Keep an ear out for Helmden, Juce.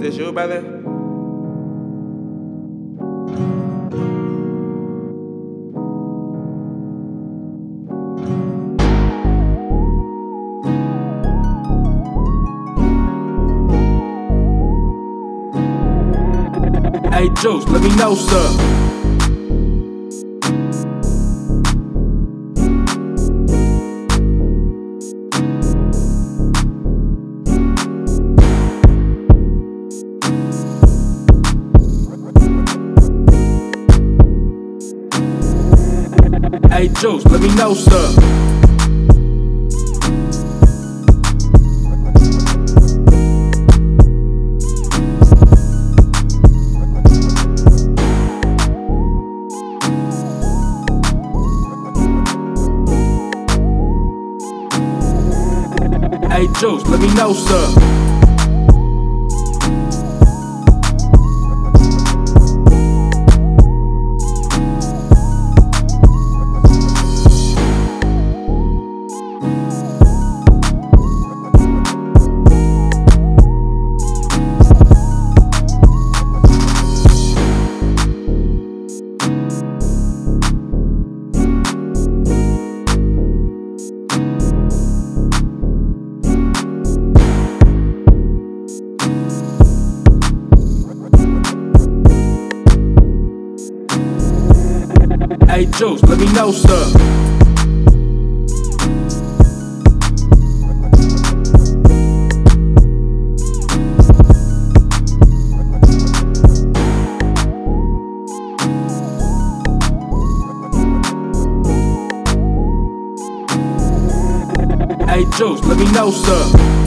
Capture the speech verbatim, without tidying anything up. this you, brother? Hey, Juce, let me know, sir. Hey Juce, let me know, sir. Hey Juce, let me know, sir. Hey Juce, let me know, sir. Hey Juce, let me know, sir.